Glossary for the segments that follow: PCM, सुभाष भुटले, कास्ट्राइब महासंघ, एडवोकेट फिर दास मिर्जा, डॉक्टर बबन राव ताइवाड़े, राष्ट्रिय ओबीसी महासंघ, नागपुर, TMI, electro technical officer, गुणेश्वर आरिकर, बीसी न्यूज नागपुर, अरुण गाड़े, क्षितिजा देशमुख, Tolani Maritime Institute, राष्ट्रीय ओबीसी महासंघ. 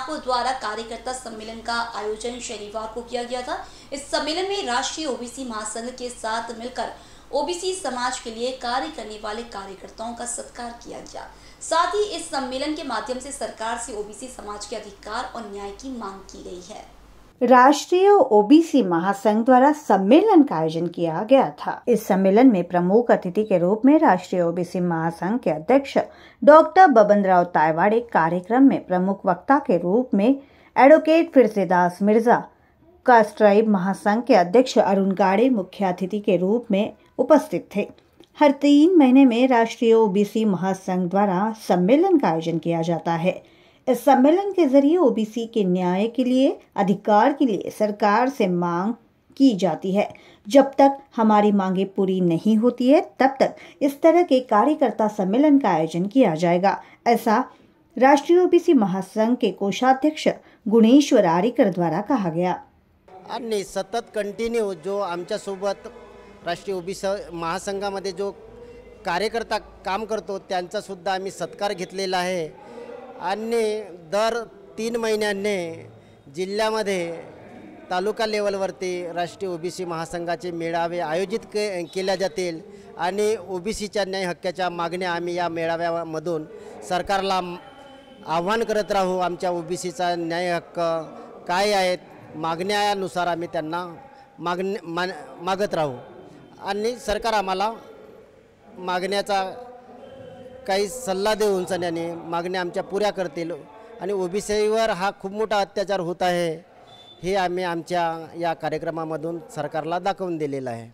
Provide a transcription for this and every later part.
नागपुर द्वारा कार्यकर्ता सम्मेलन का आयोजन शनिवार को किया गया था। इस सम्मेलन में राष्ट्रीय ओबीसी महासंघ के साथ मिलकर ओबीसी समाज के लिए कार्य करने वाले कार्यकर्ताओं का सत्कार किया गया। साथ ही इस सम्मेलन के माध्यम से सरकार से ओबीसी समाज के अधिकार और न्याय की मांग की गई है। राष्ट्रीय ओबीसी महासंघ द्वारा सम्मेलन का आयोजन किया गया था। इस सम्मेलन में प्रमुख अतिथि के रूप में राष्ट्रीय ओबीसी महासंघ के अध्यक्ष डॉक्टर बबन राव ताइवाड़े, कार्यक्रम में प्रमुख वक्ता के रूप में एडवोकेट फिर दास मिर्जा, कास्ट्राइब महासंघ के अध्यक्ष अरुण गाड़े मुख्य अतिथि के रूप में उपस्थित थे। हर 3 महीने में राष्ट्रीय ओबीसी महासंघ द्वारा सम्मेलन का आयोजन किया जाता है। इस सम्मेलन के जरिए ओबीसी के न्याय के लिए, अधिकार के लिए सरकार से मांग की जाती है। जब तक हमारी मांगे पूरी नहीं होती है, तब तक इस तरह के कार्यकर्ता सम्मेलन का आयोजन किया जाएगा, ऐसा राष्ट्रीय ओबीसी महासंघ के कोषाध्यक्ष गुणेश्वर आरिकर द्वारा कहा गया। आणि सतत कंटिन्यू जो आमच्यासोबत राष्ट्रीय ओबीसी महासंघामध्ये जो कार्यकर्ता काम करतो त्यांचासुद्धा आम्ही सत्कार घेतलेला आहे। आणि दर 3 महिन्यांनी जिल्ह्यामध्ये तालुका लेवलवरती राष्ट्रीय ओबीसी महासंघाचे मेळावे आयोजित केले जातील आणि ओबीसीच्या न्याय हक्काच्या मागण्या आम्ही या मेळाव्यामधून सरकारला आवाहन करत राहू। आमच्या ओबीसीचा न्याय हक्क काय आहेत मागण्यानुसार आम्ही त्यांना मागत राहू आणि सरकार आम्हाला मागण्याचा काही सल्ला देऊन सन्याने मागण्या आमच्या पुऱ्या करतील। आणि ओबीसीवर हा खूप मोठा अत्याचार होत आहे हे आम्ही आमच्या या कार्यक्रमामधून सरकारला दाखवून दिलेलं आहे।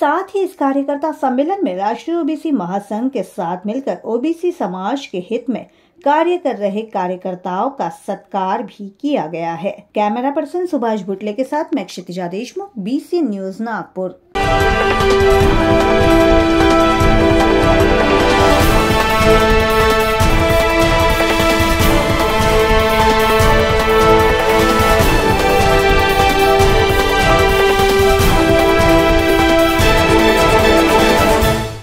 साथ ही इस कार्यकर्ता सम्मेलन में राष्ट्रीय ओबीसी महासंघ के साथ मिलकर ओबीसी समाज के हित में कार्य कर रहे कार्यकर्ताओं का सत्कार भी किया गया है। कैमरा पर्सन सुभाष भुटले के साथ मैं क्षितिजा देशमुख, बीसी न्यूज नागपुर।